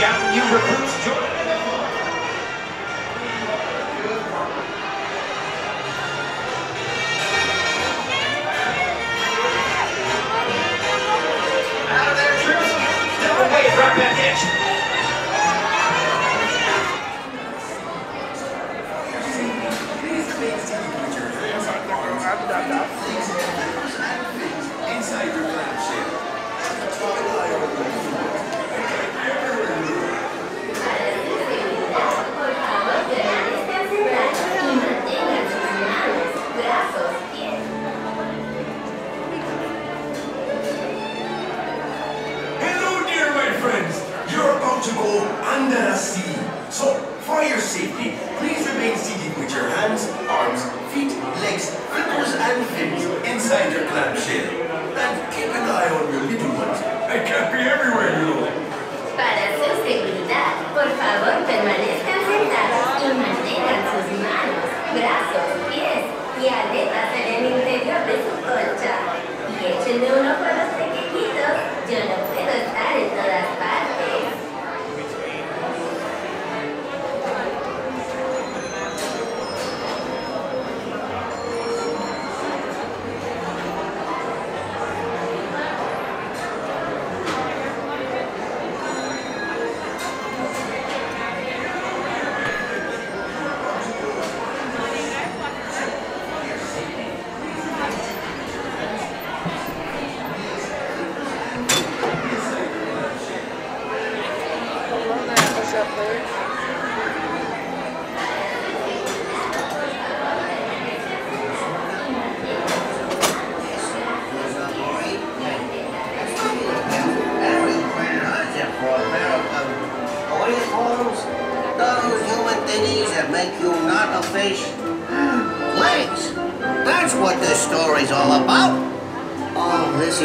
Down you recruits Jordan. Under a sea. So, for your safety, please remain seated with your hands, arms, feet, legs, fingers, and fins inside your clamshell. And keep an eye on your little ones. They can't be everywhere, you know. Para su seguridad, por favor, permanezcan sentados y mantengan sus manos, brazos, pies y aletas en el interior de su colcha. Y échenle un ojo a los pequeñitos. Yo no puedo estar en todas partes.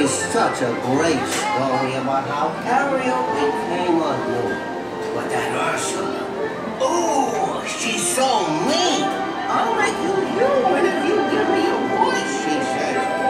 Such a great story about how karaoke came on. But that Ursula, ooh, she's so mean. I'll make you human if you give me a voice, she says.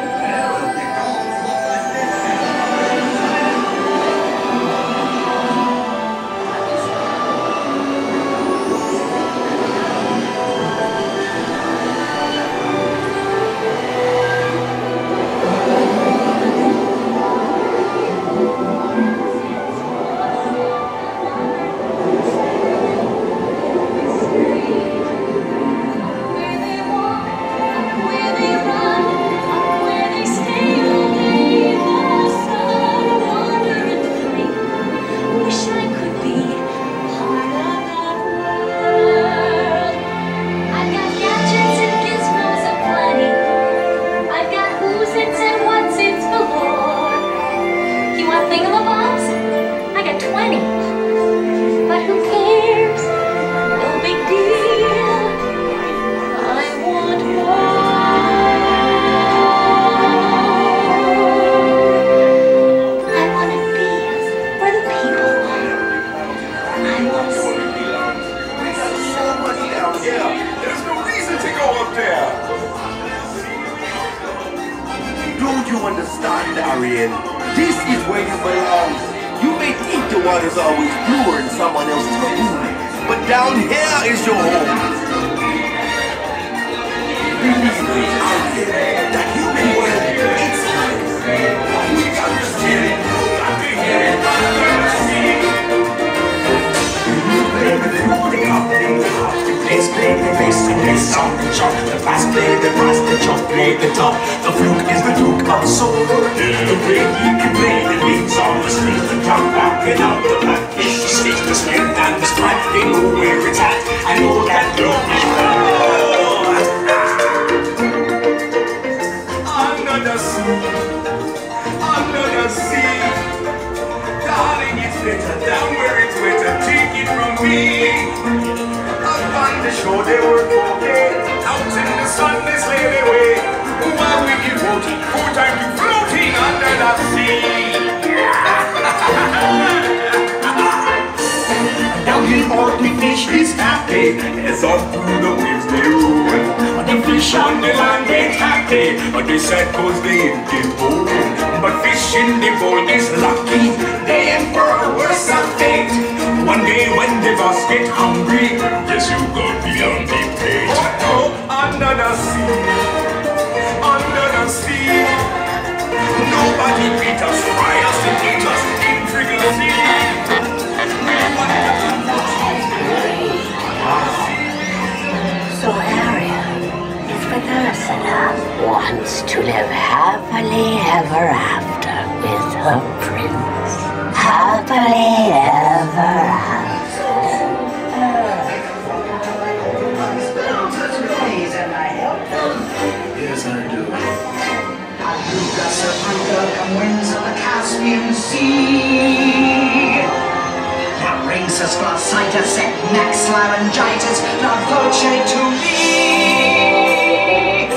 But fish in the bowl is lucky. The emperor was a fake. must get hungry. Yes, you go beyond the page. Oh, no, under the sea, under the sea. Nobody beat us, fry us and eat us in friggin' sea. So Harry, is with us and I wants to live happily ever after with her prince. Happily ever after. Yes, I do. Lucas Africa and winds of the Caspian Sea. Now brings us glossitis, next laryngitis, la voce to me.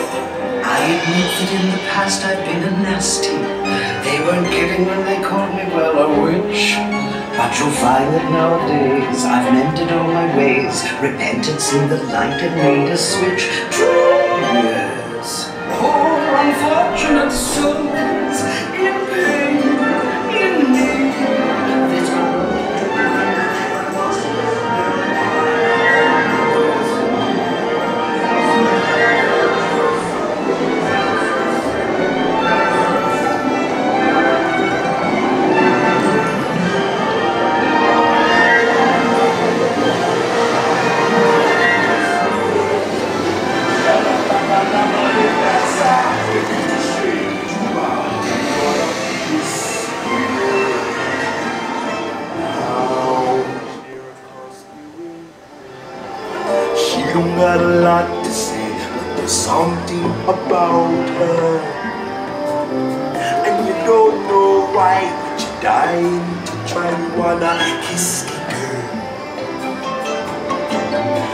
I admit that in the past I've been a nasty. They weren't kidding when they called me, well, a witch. But you'll find that nowadays I've mended all my ways. Repentance in the light had made a switch. True, yes. Poor unfortunate souls in pain, in need. Don't got a lot to say, but there's something about her, and you don't know why, but you're dying to try. You wanna kiss her.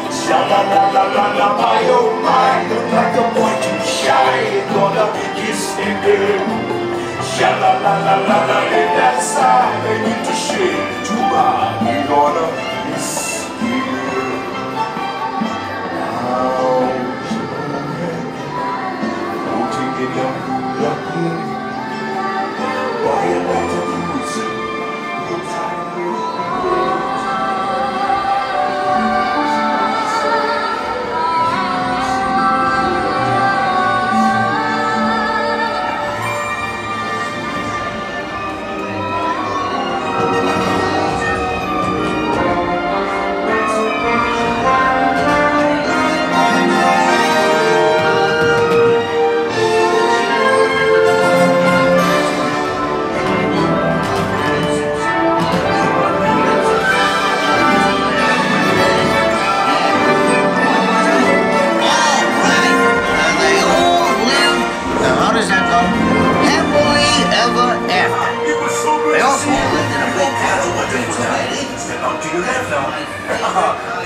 Sha-la-la-la-la-la, by your mind, look like a boy too shy, you're gonna kiss the girl. Sha-la-la-la-la-la, in that side, and you to shake too hard, you're gonna kiss the girl.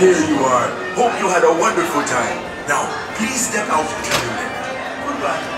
Here you are. Hope you had a wonderful time. Now, please step out and tell me. Goodbye.